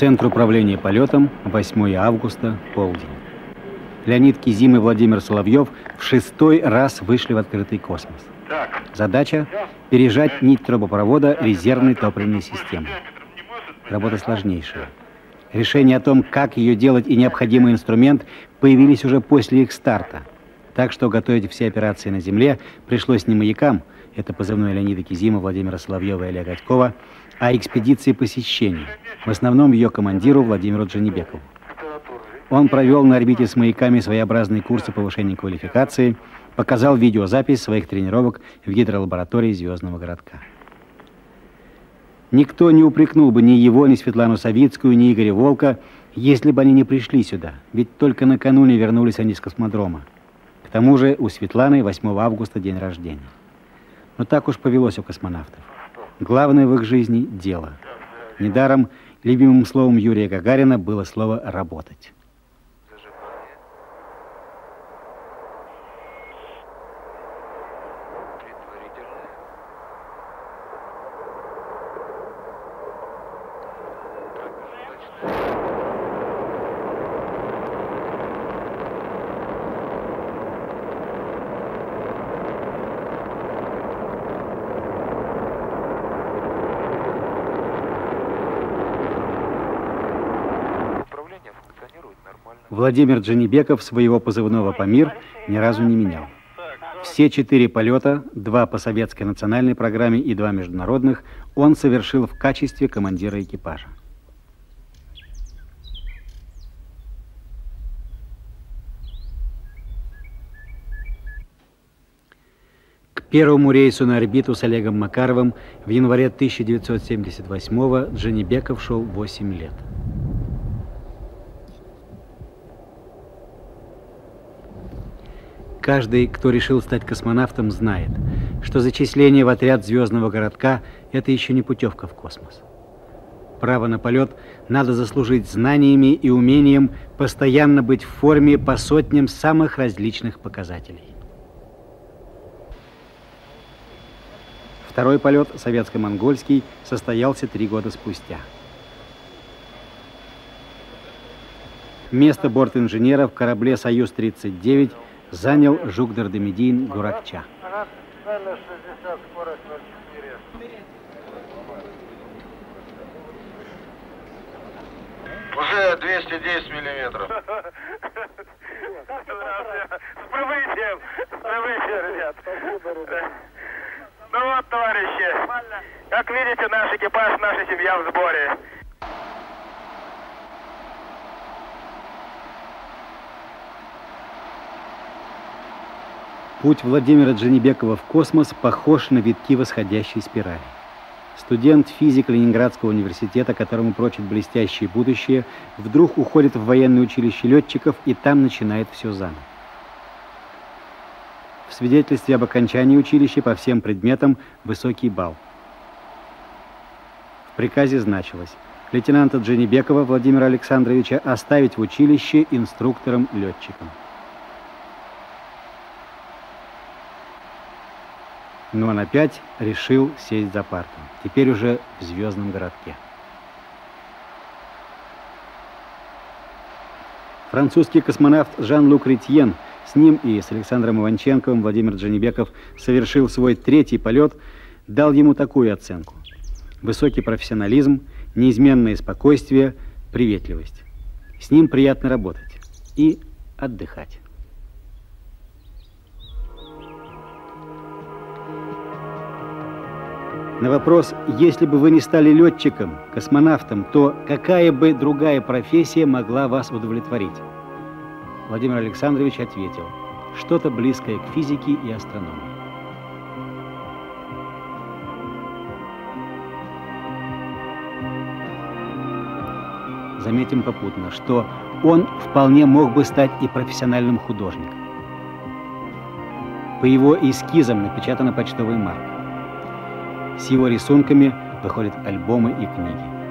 Центр управления полетом, 8 августа, полдень. Леонид Кизим и Владимир Соловьев в 6-й раз вышли в открытый космос. Задача – пережать нить трубопровода резервной топливной системы. Работа сложнейшая. Решения о том, как ее делать и необходимый инструмент, появились уже после их старта. Так что готовить все операции на Земле пришлось не «Маякам», это позывной Леонида Кизима, Владимира Соловьева и Олега Гатькова, а экспедиции посещений, в основном ее командиру Владимиру Джанибекову. Он провел на орбите с «Маяками» своеобразные курсы повышения квалификации, показал видеозапись своих тренировок в гидролаборатории Звездного городка. Никто не упрекнул бы ни его, ни Светлану Савицкую, ни Игоря Волка, если бы они не пришли сюда, ведь только накануне вернулись они с космодрома. К тому же у Светланы 8 августа день рождения. Но так уж повелось у космонавтов. Главное в их жизни – дело. Недаром любимым словом Юрия Гагарина было слово «работать». Владимир Джанибеков своего позывного «Памир» ни разу не менял. Все 4 полета, 2 по советской национальной программе и 2 международных, он совершил в качестве командира экипажа. К первому рейсу на орбиту с Олегом Макаровым в январе 1978-го Джанибеков шел 8 лет. Каждый, кто решил стать космонавтом, знает, что зачисление в отряд Звездного городка – это еще не путевка в космос. Право на полет надо заслужить знаниями и умением постоянно быть в форме по сотням самых различных показателей. Второй полет, советско-монгольский, состоялся 3 года спустя. Место бортинженера в корабле «Союз-39» занял Жук-Дардемедин Гуракча. Уже 210 миллиметров. С прибытием! С прибытием, ребят! Ну вот, товарищи, как видите, наш экипаж, наша семья в сборе. Путь Владимира Джанибекова в космос похож на витки восходящей спирали. Студент-физик Ленинградского университета, которому прочит блестящее будущее, вдруг уходит в военное училище летчиков и там начинает все заново. В свидетельстве об окончании училища по всем предметам высокий балл. В приказе значилось лейтенанта Джанибекова Владимира Александровича оставить в училище инструктором-летчиком. Но он опять решил сесть за парту. Теперь уже в Звездном городке. Французский космонавт Жан-Люк Кретьен, с ним и с Александром Иванченковым Владимир Джанибеков совершил свой 3-й полет, дал ему такую оценку. Высокий профессионализм, неизменное спокойствие, приветливость. С ним приятно работать и отдыхать. На вопрос, если бы вы не стали летчиком, космонавтом, то какая бы другая профессия могла вас удовлетворить? Владимир Александрович ответил, что-то близкое к физике и астрономии. Заметим попутно, что он вполне мог бы стать и профессиональным художником. По его эскизам напечатана почтовая марка. С его рисунками выходят альбомы и книги.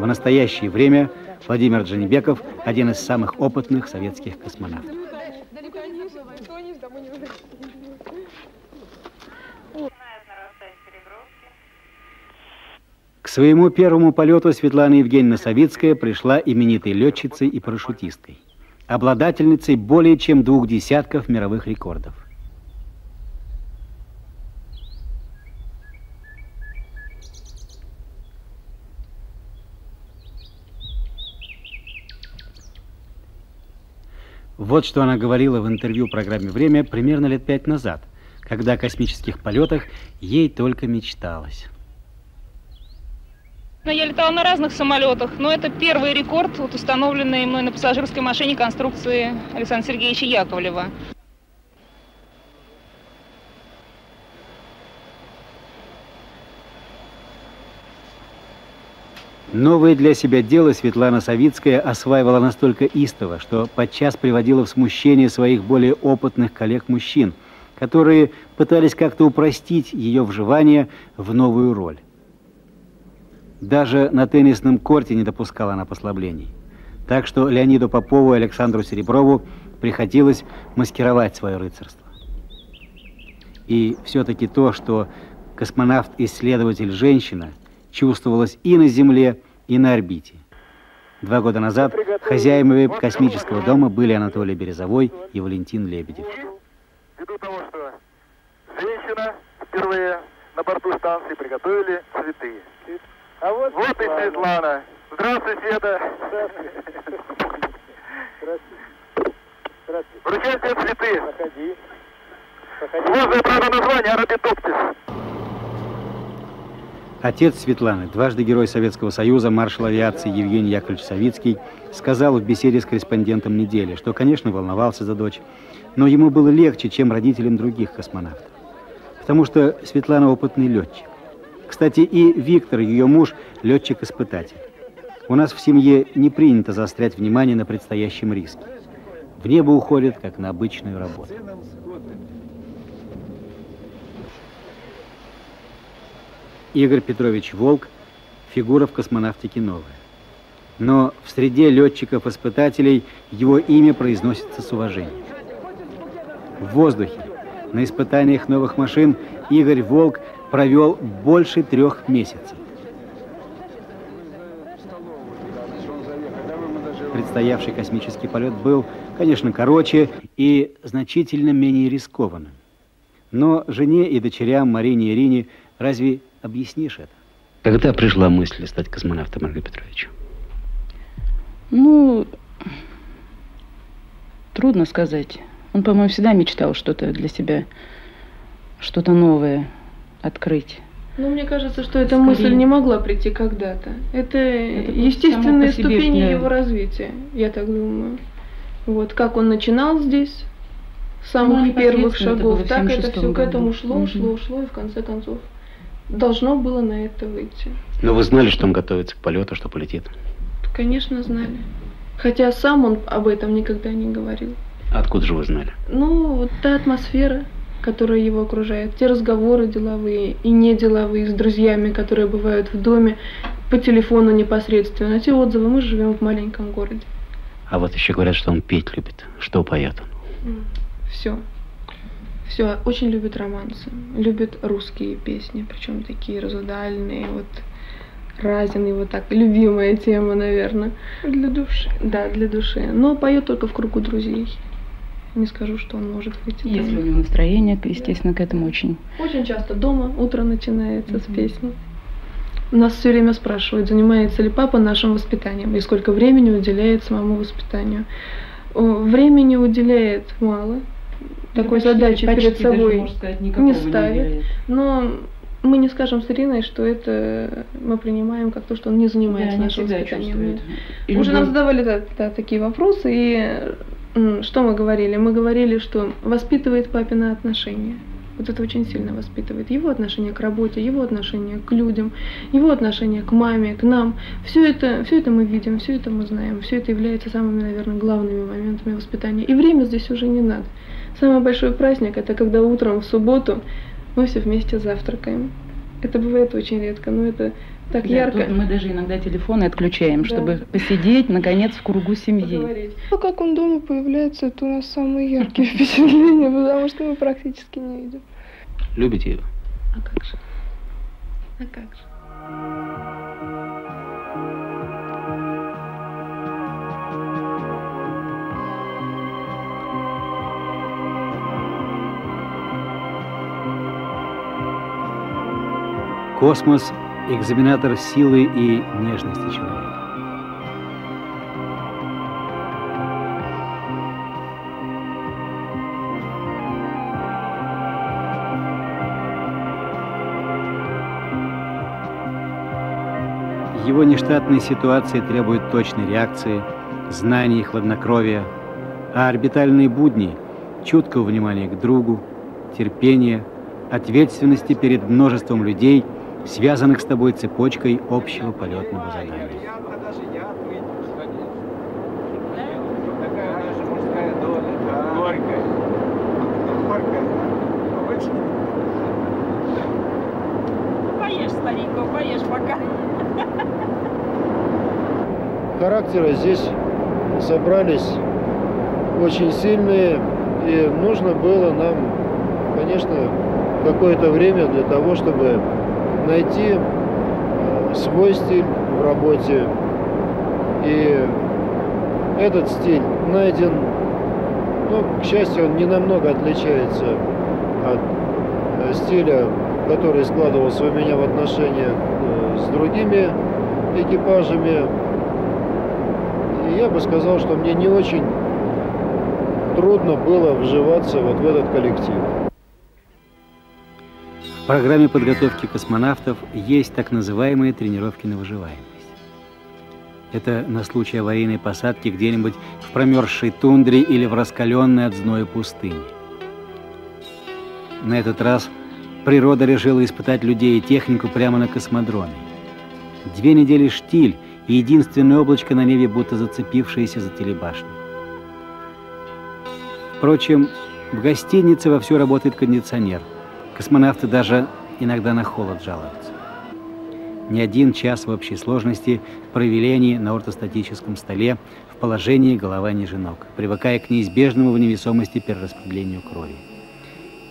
В настоящее время Владимир Джанибеков – один из самых опытных советских космонавтов. К своему первому полету Светлана Евгеньевна Савицкая пришла именитой летчицей и парашютисткой, обладательницей более чем 2 десятков мировых рекордов. Вот что она говорила в интервью программе «Время» примерно лет 5 назад, когда о космических полетах ей только мечталось. Я летала на разных самолетах, но это первый рекорд, вот, установленный мной на пассажирской машине конструкции Александра Сергеевича Яковлева. Новое для себя дело Светлана Савицкая осваивала настолько истово, что подчас приводила в смущение своих более опытных коллег-мужчин, которые пытались как-то упростить ее вживание в новую роль. Даже на теннисном корте не допускала она послаблений. Так что Леониду Попову и Александру Сереброву приходилось маскировать свое рыцарство. И все-таки то, что космонавт-исследователь-женщина, чувствовалось и на Земле, и на орбите. 2 года назад хозяевами космического дома были Анатолий Березовой и Валентин Лебедев. Ввиду того, что женщина впервые на борту станции, приготовили цветы. А вот и Светлана. Здравствуй, Света. Здравствуй. Здравствуй. Вручай тебе цветы. Проходи. Вот за правда название «Арабитоптис». Отец Светланы, дважды Герой Советского Союза, маршал авиации Евгений Яковлевич Савицкий, сказал в беседе с корреспондентом «Недели», что, конечно, волновался за дочь, но ему было легче, чем родителям других космонавтов, потому что Светлана опытный летчик. Кстати, и Виктор, ее муж, летчик-испытатель. У нас в семье не принято заострять внимание на предстоящем риске. В небо уходит, как на обычную работу. Игорь Петрович Волк – фигура в космонавтике новая. Но в среде летчиков-испытателей его имя произносится с уважением. В воздухе, на испытаниях новых машин, Игорь Волк провел больше 3 месяцев. Предстоявший космический полет был, конечно, короче и значительно менее рискованным. Но жене и дочерям, Марине и Ирине, разве объяснишь это? Когда пришла мысль стать космонавтом, Игорь Петрович? Ну, трудно сказать. Он, по-моему, всегда мечтал что-то для себя, что-то новое открыть. Ну, мне кажется, что эта мысль не могла прийти когда-то. Это естественные ступени его развития, я так думаю. Вот как он начинал здесь, с самых первых шагов, так это все к этому шло, и в конце концов должно было на это выйти. Но вы знали, что он готовится к полету, что полетит? Конечно, знали. Хотя сам он об этом никогда не говорил. Откуда же вы знали? Ну, вот та атмосфера, которая его окружает, те разговоры деловые и неделовые с друзьями, которые бывают в доме, по телефону непосредственно, те отзывы. Мы живем в маленьком городе. А вот еще говорят, что он петь любит. Что поет он? Все. Все. Очень любит романсы. Любит русские песни, причем такие разудальные, вот Разин, его так любимая тема, наверное. Для души. Да, для души. Но поет только в кругу друзей. Не скажу, что он может выйти. Если у него настроение, естественно, к этому очень. Очень часто дома утро начинается с песни. Нас все время спрашивают, занимается ли папа нашим воспитанием и сколько времени уделяет самому воспитанию. Времени уделяет мало. Такой задачи перед собой не ставит. Но мы не скажем с Ириной, что это мы принимаем как то, что он не занимается нашим воспитанием. Уже нам задавали такие вопросы, и что мы говорили? Мы говорили, что воспитывает папина отношения. Вот это очень сильно воспитывает. Его отношение к работе, его отношение к людям, его отношение к маме, к нам. Все это мы видим, все это мы знаем. Все это является самыми, наверное, главными моментами воспитания. И время здесь уже не надо. Самый большой праздник – это когда утром в субботу мы все вместе завтракаем. Это бывает очень редко, но это так, да, ярко. Мы даже иногда телефоны отключаем, да, чтобы посидеть, наконец, в кругу семьи. Поговорить. Ну, как он дома появляется, это у нас самые яркие впечатления, потому что мы практически не видим. Любите его? А как же? А как же? Космос – экзаменатор силы и нежности человека. Его нештатные ситуации требуют точной реакции, знаний и хладнокровия, а орбитальные будни – чуткого внимания к другу, терпения, ответственности перед множеством людей, связанных с тобой цепочкой общего полетного задания. Поешь, старенького, поешь пока. Характеры здесь собрались очень сильные, и нужно было нам, конечно, какое-то время для того, чтобы найти свой стиль в работе. И этот стиль найден, ну, к счастью, он не намного отличается от стиля, который складывался у меня в отношениях с другими экипажами. И я бы сказал, что мне не очень трудно было вживаться вот в этот коллектив. В программе подготовки космонавтов есть так называемые тренировки на выживаемость. Это на случай аварийной посадки где-нибудь в промерзшей тундре или в раскаленной от зноя пустыне. На этот раз природа решила испытать людей и технику прямо на космодроме. 2 недели штиль и единственное облачко на небе, будто зацепившееся за телебашню. Впрочем, в гостинице вовсю работает кондиционер. Космонавты даже иногда на холод жалуются. Не 1 час в общей сложности провели они на ортостатическом столе в положении голова ниже ног, привыкая к неизбежному в невесомости перераспределению крови.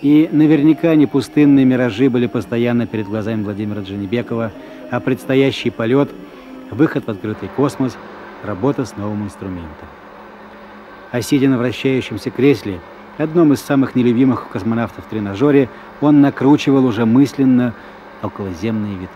И наверняка не пустынные миражи были постоянно перед глазами Владимира Джанибекова, а предстоящий полет, выход в открытый космос, работа с новым инструментом. А сидя на вращающемся кресле, одном из самых нелюбимых космонавтов в тренажере, он накручивал уже мысленно околоземные витки.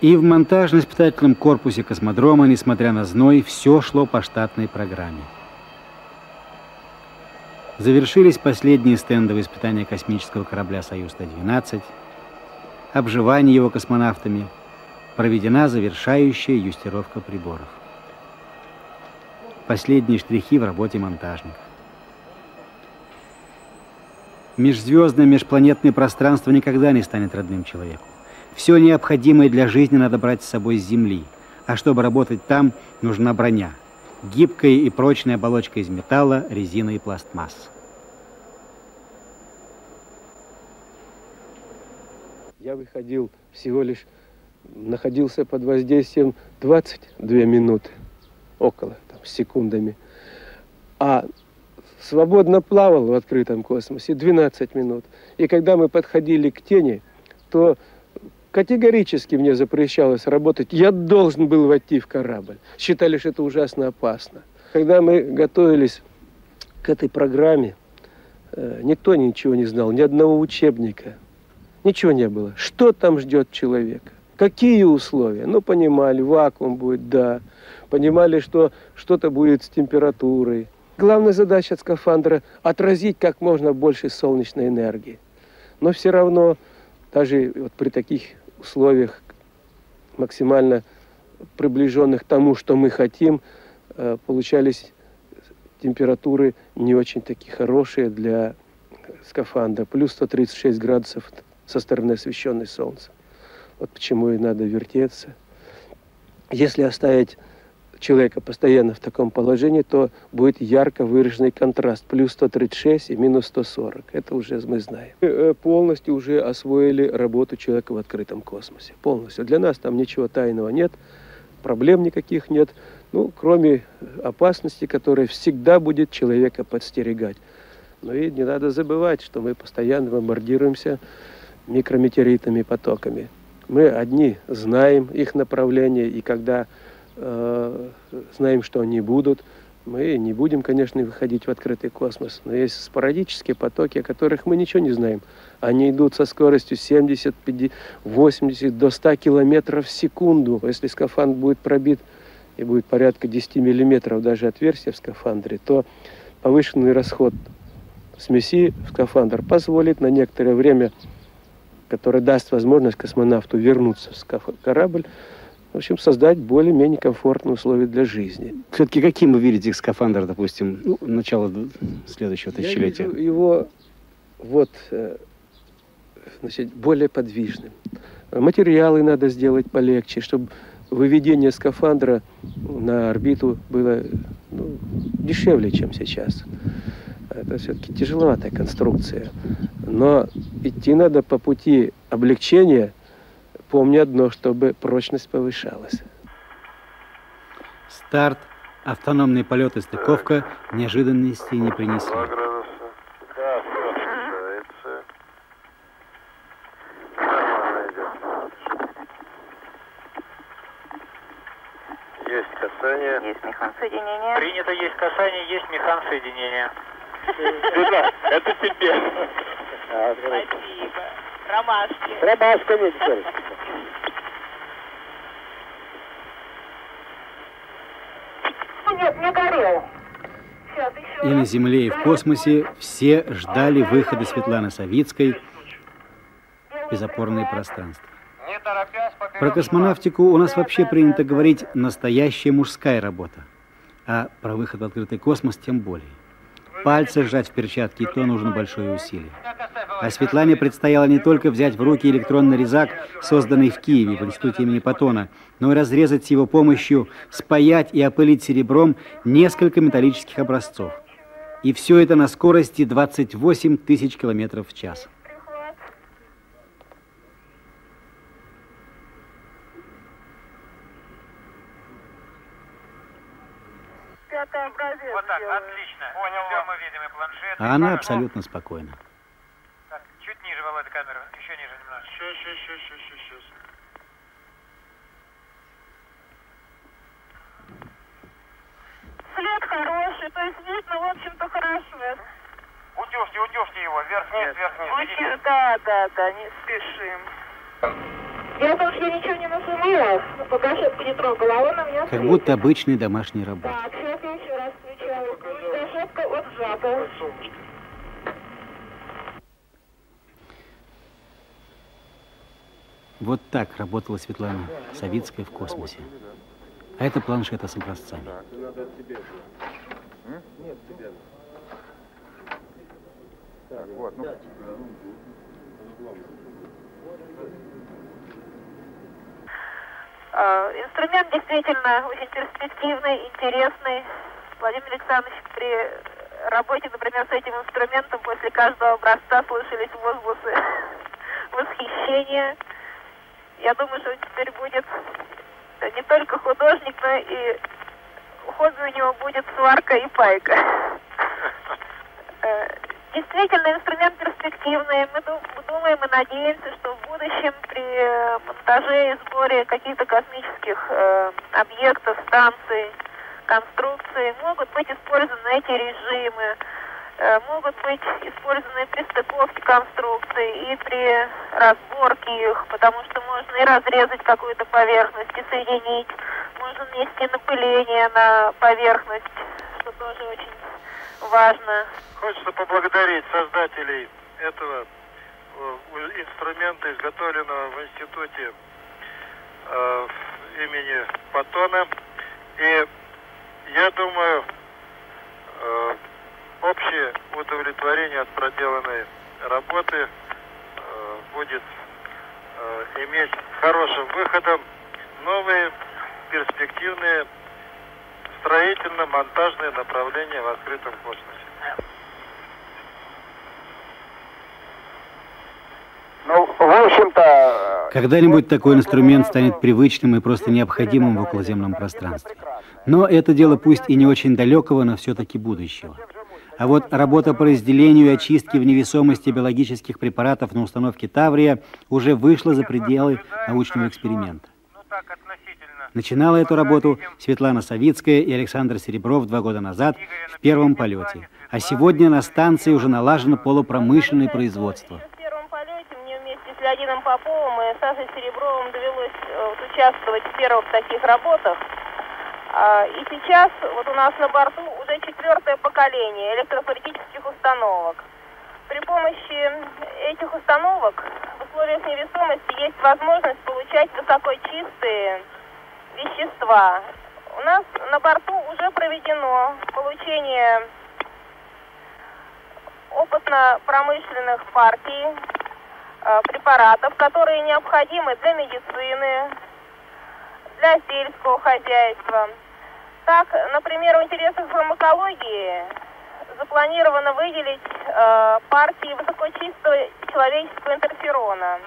И в монтажно-испытательном корпусе космодрома, несмотря на зной, все шло по штатной программе. Завершились последние стендовые испытания космического корабля «Союз Т-12», обживание его космонавтами, проведена завершающая юстировка приборов. Последние штрихи в работе монтажников. Межзвездное, межпланетное пространство никогда не станет родным человеку. Все необходимое для жизни надо брать с собой с Земли, а чтобы работать там, нужна броня. Гибкая и прочная оболочка из металла, резины и пластмасс. Я выходил всего лишь, находился под воздействием 22 минуты, около, там, с секундами. А свободно плавал в открытом космосе 12 минут. И когда мы подходили к тени, то категорически мне запрещалось работать. Я должен был войти в корабль. Считали, что это ужасно опасно. Когда мы готовились к этой программе, никто ничего не знал, ни одного учебника. Ничего не было. Что там ждет человека? Какие условия? Ну, понимали, вакуум будет, да. Понимали, что что-то будет с температурой. Главная задача скафандра – отразить как можно больше солнечной энергии. Но все равно, даже вот при таких условиях, максимально приближенных к тому, что мы хотим, получались температуры не очень такие хорошие для скафандра. Плюс 136 градусов со стороны освещенной солнцем. Вот почему и надо вертеться. Если оставить человека постоянно в таком положении, то будет ярко выраженный контраст. Плюс 136 и минус 140. Это уже мы знаем. Мы полностью уже освоили работу человека в открытом космосе. Полностью. Для нас там ничего тайного нет, проблем никаких нет. Ну, кроме опасности, которая всегда будет человека подстерегать. Но и не надо забывать, что мы постоянно бомбардируемся микрометеоритными потоками. Мы одни знаем их направление, и когда знаем, что они будут, мы не будем, конечно, выходить в открытый космос. Но есть спорадические потоки, о которых мы ничего не знаем. Они идут со скоростью 70, 50, 80 до 100 километров в секунду. Если скафандр будет пробит, и будет порядка 10 миллиметров даже отверстия в скафандре, то повышенный расход смеси в скафандр позволит на некоторое время, которое даст возможность космонавту вернуться в корабль, в общем, создать более-менее комфортные условия для жизни. Все-таки каким вы видите их скафандр, допустим, ну, начало следующего тысячелетия? Я вижу его вот, значит, более подвижным. Материалы надо сделать полегче, чтобы выведение скафандра на орбиту было, ну, дешевле, чем сейчас. Это все-таки тяжеловатая конструкция. Но идти надо по пути облегчения. Помни одно, чтобы прочность повышалась. Старт, автономный полет и стыковка неожиданностей не принесли. Есть касание. Есть механ соединения. Принято, есть касание, есть механ соединения. Это тебе. Спасибо. Ромашки. Ромашка, Виктор. Нет, не горел. Сейчас, еще. И на Земле, и в космосе все ждали выхода Светланы Савицкой в безопорное пространство. Про космонавтику у нас вообще принято говорить настоящая мужская работа, а про выход в открытый космос тем более. Пальцы сжать в перчатке, и то нужно большое усилие. А Светлане предстояло не только взять в руки электронный резак, созданный в Киеве, в институте имени Патона, но и разрезать с его помощью, спаять и опылить серебром несколько металлических образцов. И все это на скорости 28 тысяч километров в час. Вот так, отлично. Понял, все мы видим, и планшет. А она абсолютно спокойна. Так, чуть ниже, Володя, камеру. Еще ниже немножко. Сейчас. След хороший, то есть видно, в общем-то, хорошо. Утешьте его, вверх-вниз. Да, не спешим. Я потому что я ничего не насумела, погашетку не трогала, он у меня... Как будто обычный домашний работа. Так, сейчас я еще раз включаю. Погашетка от жаба. Вот так работала Светлана Савицкая в космосе. А это планшета с образцами. Так, вот, ну... Инструмент действительно очень перспективный, интересный. Владимир Александрович, при работе, например, с этим инструментом после каждого образца слышались возгласы восхищения. Я думаю, что теперь будет не только художник, но и хобби у него будет сварка и пайка. Действительно, инструмент перспективный. Мы думаем и надеемся, что в будущем при монтаже и сборе каких-то космических объектов, станций, конструкций могут быть использованы эти режимы, могут быть использованы при стыковке конструкций и при разборке их, потому что можно и разрезать какую-то поверхность, и соединить, можно нанести напыление на поверхность, что тоже очень важно. Хочется поблагодарить создателей этого инструмента, изготовленного в институте имени Патона. И я думаю, общее удовлетворение от проделанной работы будет иметь хорошим выходом новые перспективные строительно-монтажные направления в открытом космосе. Ну, в общем-то... Когда-нибудь такой инструмент станет привычным и просто необходимым в околоземном пространстве. Но это дело пусть и не очень далекого, но все-таки будущего. А вот работа по разделению и очистке в невесомости биологических препаратов на установке Таврия уже вышла за пределы научного эксперимента. Начинала эту работу Светлана Савицкая и Александр Серебров 2 года назад в первом полете. А сегодня на станции уже налажено полупромышленное производство. В первом полете мне вместе с Леонидом Поповым и Сашей Серебровым довелось участвовать в первых таких работах. И сейчас вот у нас на борту уже 4-е поколение электрофоретических установок. При помощи этих установок в условиях невесомости есть возможность получать высоко чистые вещества. У нас на борту уже проведено получение опытно-промышленных партий препаратов, которые необходимы для медицины, для сельского хозяйства. Так, например, в интересах фармакологии запланировано выделить партии высокочистого человеческого интерферона.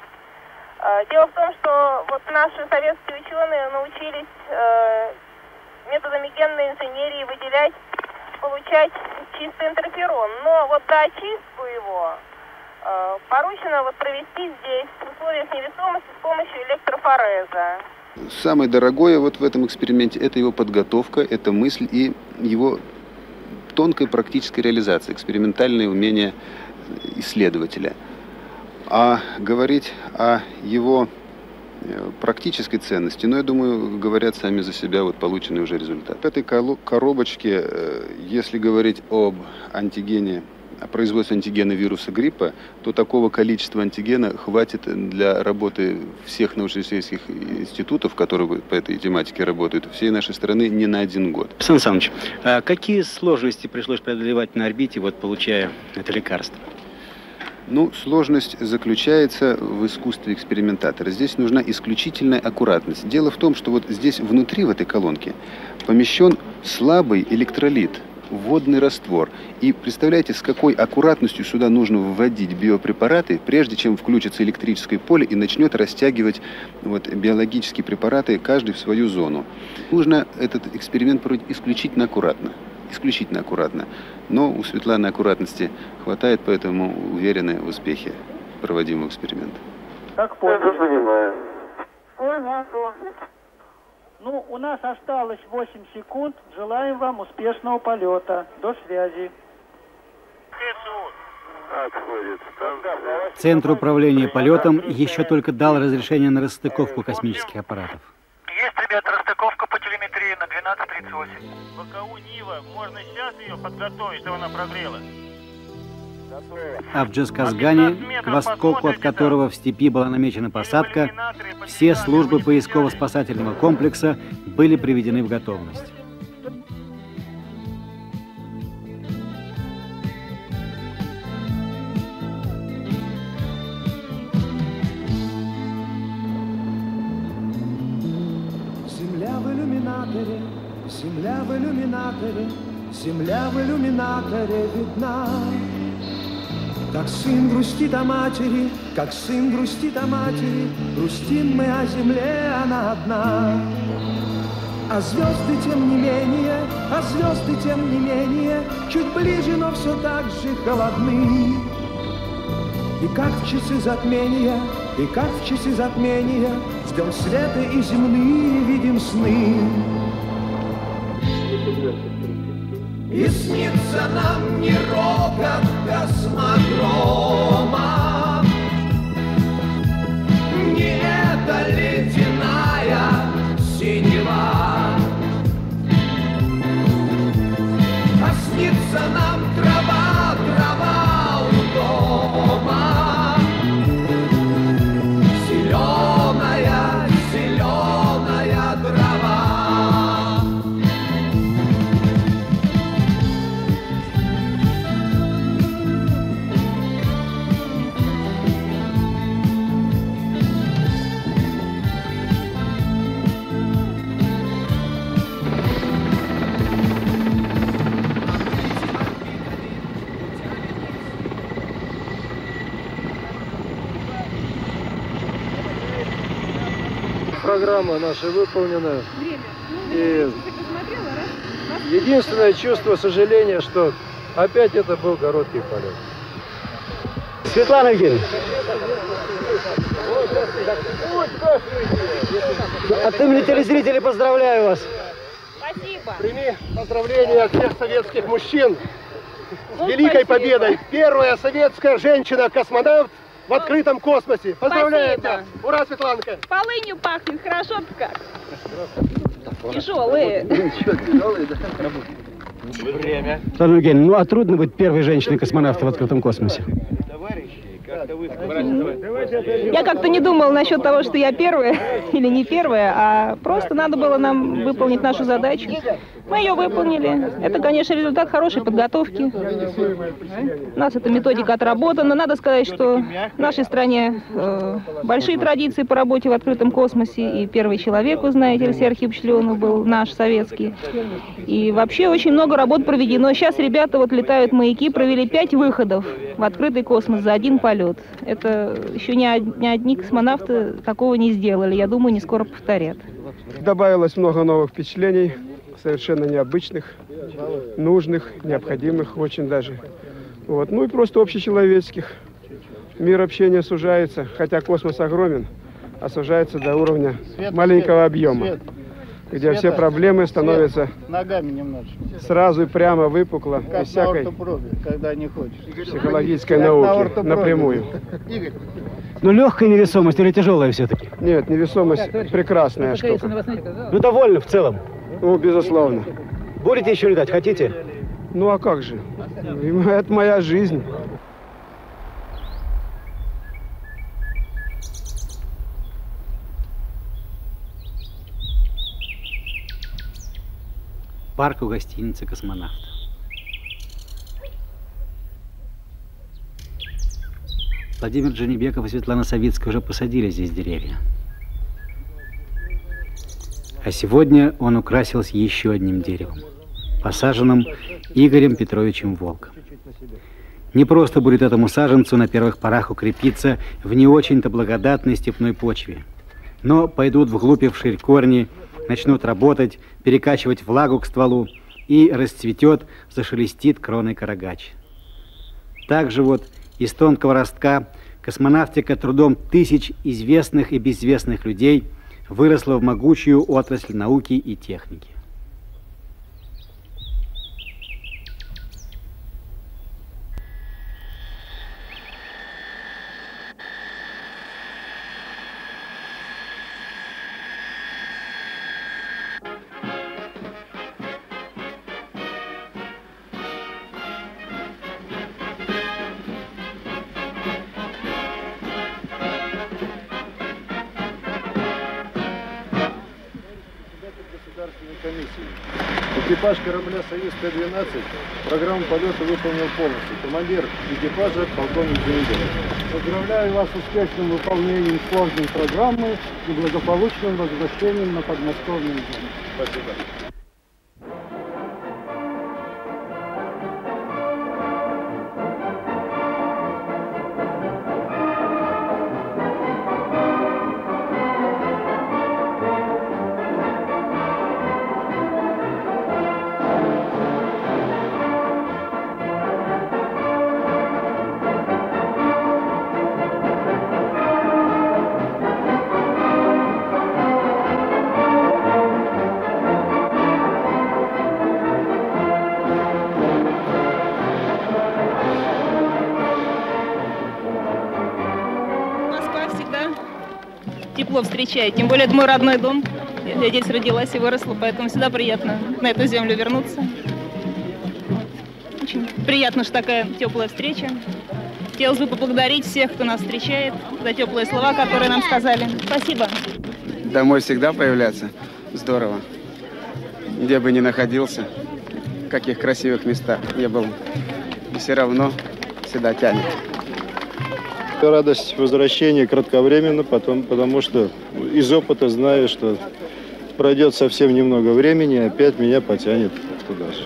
Дело в том, что вот наши советские ученые научились методами генной инженерии выделять, получать чистый интерферон. Но вот за очистку его поручено вот провести здесь, в условиях невесомости, с помощью электрофореза. Самое дорогое вот в этом эксперименте – это его подготовка, это мысль и его тонкая практическая реализация, экспериментальные умения исследователя. А говорить о его практической ценности, ну, я думаю, говорят сами за себя вот полученные уже результаты. В этой коробочке, если говорить об антигене, о производстве антигена вируса гриппа, то такого количества антигена хватит для работы всех научно-исследовательских институтов, которые по этой тематике работают, всей нашей страны не на 1 год. Сан Саныч, а какие сложности пришлось преодолевать на орбите, вот получая это лекарство? Ну, сложность заключается в искусстве экспериментатора. Здесь нужна исключительная аккуратность. Дело в том, что вот здесь внутри, в этой колонке, помещен слабый электролит, водный раствор. И представляете, с какой аккуратностью сюда нужно вводить биопрепараты, прежде чем включится электрическое поле и начнет растягивать вот биологические препараты, каждый в свою зону. Нужно этот эксперимент проводить исключительно аккуратно. Исключительно аккуратно. Но у Светланы аккуратности хватает, поэтому уверены в успехе проводимого эксперимента. Как понял? Ну, у нас осталось 8 секунд. Желаем вам успешного полета. До связи. Центр управления полетом еще только дал разрешение на расстыковку космических аппаратов. Есть, ребята, расстыковка по телеметрии на 12:38. БКУ Нива, можно сейчас ее подготовить, чтобы она прогрела. А в Джезказгане, к востоку от которого в степи была намечена посадка, все службы поисково-спасательного комплекса были приведены в готовность. Земля в иллюминаторе, земля в иллюминаторе, земля в иллюминаторе видна. Как сын грустит о матери, как сын грустит о матери, грустим мы о земле, она одна. А звезды тем не менее, а звезды тем не менее, чуть ближе, но все так же холодны. И как в часы затмения, и как в часы затмения, ждем света и земные видим сны. И снится нам не рокот космодрома, не эта ледяная синева, а снится нам трава, трава у дома, зеленая, зеленая трава. Программа наша выполнена. Время. Ну, и единственное чувство сожаления, что Опять это был короткий полет. Светлана Евгеньевна. От имени телезрителей поздравляю вас. Спасибо. Прими поздравления всех советских мужчин с великой победой. Первая советская женщина-космонавт в открытом космосе. Поздравляю вас. Ура, Светланка. Полынью пахнет, хорошо как. Тяжелые. Тяжелые, да? Время. Светлана Евгеньевна, ну а трудно быть первой женщиной-космонавтом в открытом космосе? Я как-то не думал насчет того, что я первая или не первая, а просто надо было нам выполнить нашу задачу. Мы ее выполнили. Это, конечно, результат хорошей подготовки. У нас эта методика отработана. Надо сказать, что в нашей стране большие традиции по работе в открытом космосе. И первый человек, вы знаете, Алексей Архипович Леонов был наш, советский. И вообще очень много работ проведено. Сейчас ребята вот летают маяки, провели 5 выходов в открытый космос за один полет. Это еще ни одни космонавты такого не сделали. Я думаю, не скоро повторят. Добавилось много новых впечатлений. Совершенно необычных, нужных, необходимых, очень даже. Вот. Ну и просто общечеловеческих. Мир общения сужается, хотя космос огромен, а сужается до уровня маленького объема, где все проблемы становятся сразу и прямо выпукло, без всякой психологической науки, напрямую. Ну, легкая невесомость или тяжелая все-таки? Нет, невесомость прекрасная штука. Ну, довольно в целом. Ну, безусловно. Будете еще летать, хотите? Ну, а как же? Это моя жизнь. Парк у гостиницы «Космонавт». Владимир Джанибеков и Светлана Савицкая уже посадили здесь деревья. А сегодня он украсился еще одним деревом, посаженным Игорем Петровичем Волком. Не просто будет этому саженцу на первых порах укрепиться в не очень-то благодатной степной почве, но пойдут вглубь и вширь корни, начнут работать, перекачивать влагу к стволу, и расцветет, зашелестит кроной карагач. Также вот из тонкого ростка космонавтика трудом тысяч известных и безвестных людей выросла в могучую отрасль науки и техники. Экипаж корабля «Союз Т-12» программу полета выполнил полностью. Командир экипажа полковник Березовой. Поздравляю вас с успешным выполнением сложной программы и благополучным возвращением на подмосковную зону. Спасибо. Встречает. Тем более, это мой родной дом. Я здесь родилась и выросла, поэтому всегда приятно на эту землю вернуться. Очень приятно, что такая теплая встреча. Хотелось бы поблагодарить всех, кто нас встречает, за теплые слова, которые нам сказали. Спасибо. Домой всегда появляться. Здорово. Где бы ни находился, в каких красивых местах не был, все равно всегда тянет. Радость возвращения кратковременно, потому что из опыта знаю, что пройдет совсем немного времени, опять меня потянет туда же.